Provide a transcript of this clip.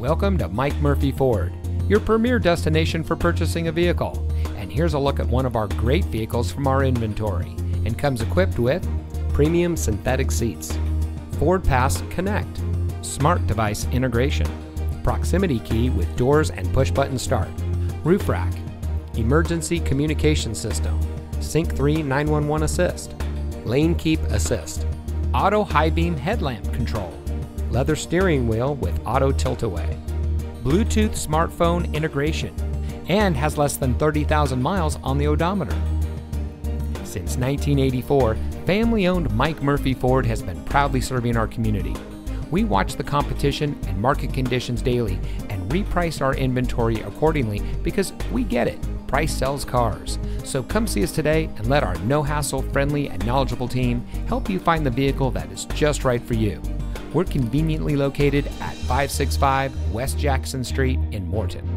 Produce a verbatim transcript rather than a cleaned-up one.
Welcome to Mike Murphy Ford, your premier destination for purchasing a vehicle. And here's a look at one of our great vehicles from our inventory, and comes equipped with premium synthetic seats, FordPass Connect, smart device integration, proximity key with doors and push button start, roof rack, emergency communication system, SYNC three nine one one Assist, Lane Keep Assist, auto high beam headlamp control, leather steering wheel with auto tilt-away, Bluetooth smartphone integration, and has less than thirty thousand miles on the odometer. Since nineteen eighty-four, family-owned Mike Murphy Ford has been proudly serving our community. We watch the competition and market conditions daily and reprice our inventory accordingly because we get it. Price sells cars. So come see us today and let our no-hassle, friendly, and knowledgeable team help you find the vehicle that is just right for you. We're conveniently located at five six five West Jackson Street in Morton.